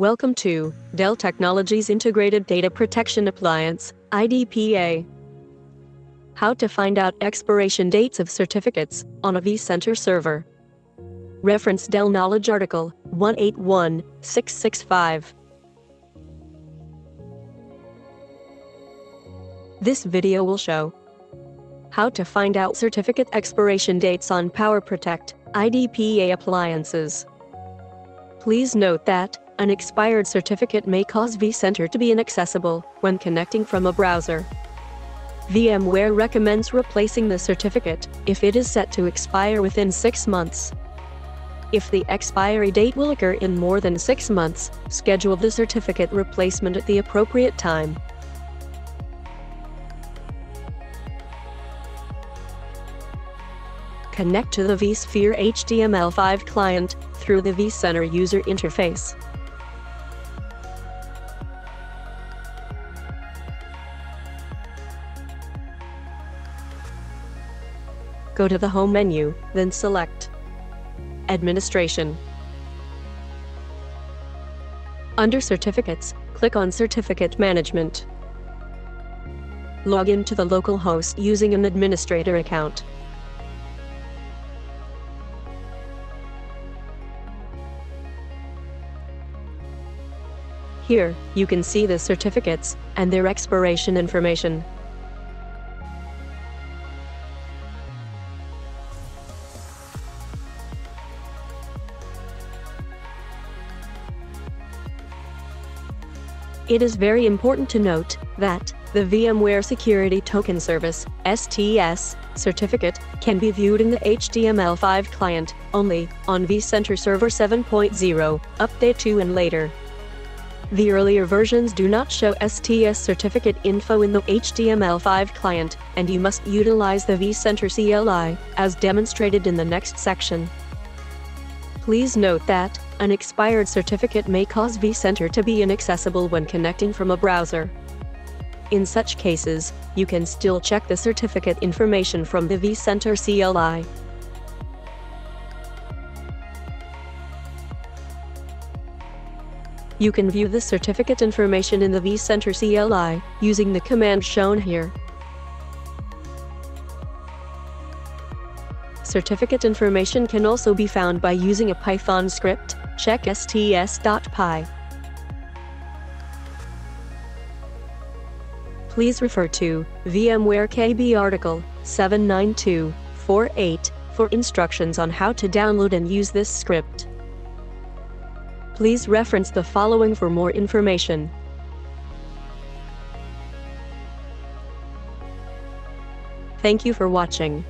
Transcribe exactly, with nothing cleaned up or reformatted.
Welcome to Dell Technologies Integrated Data Protection Appliance, I D P A. How to find out expiration dates of certificates on a vCenter server. Reference Dell Knowledge Article one eight one six six five. This video will show how to find out certificate expiration dates on PowerProtect I D P A appliances. Please note that an expired certificate may cause vCenter to be inaccessible when connecting from a browser. VMware recommends replacing the certificate if it is set to expire within six months. If the expiry date will occur in more than six months, schedule the certificate replacement at the appropriate time. Connect to the vSphere H T M L five client through the vCenter user interface. Go to the Home menu, then select Administration. Under Certificates, click on Certificate Management. Log in to the local host using an administrator account. Here, you can see the certificates and their expiration information. It is very important to note that the VMware Security Token Service (S T S) certificate can be viewed in the H T M L five client only on vCenter Server seven point zero, Update two and later. The earlier versions do not show S T S certificate info in the H T M L five client, and you must utilize the vCenter C L I, as demonstrated in the next section. Please note that an expired certificate may cause vCenter to be inaccessible when connecting from a browser. In such cases, you can still check the certificate information from the vCenter C L I. You can view the certificate information in the vCenter C L I using the command shown here. Certificate information can also be found by using a Python script, check S T S dot P Y. Please refer to VMware K B Article seven nine two four eight for instructions on how to download and use this script. Please reference the following for more information. Thank you for watching.